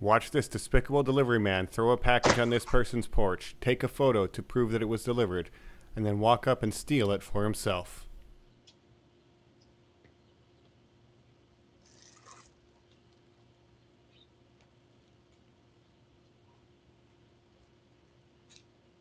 Watch this despicable delivery man throw a package on this person's porch, take a photo to prove that it was delivered, and then walk up and steal it for himself.